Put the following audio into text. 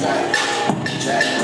Check.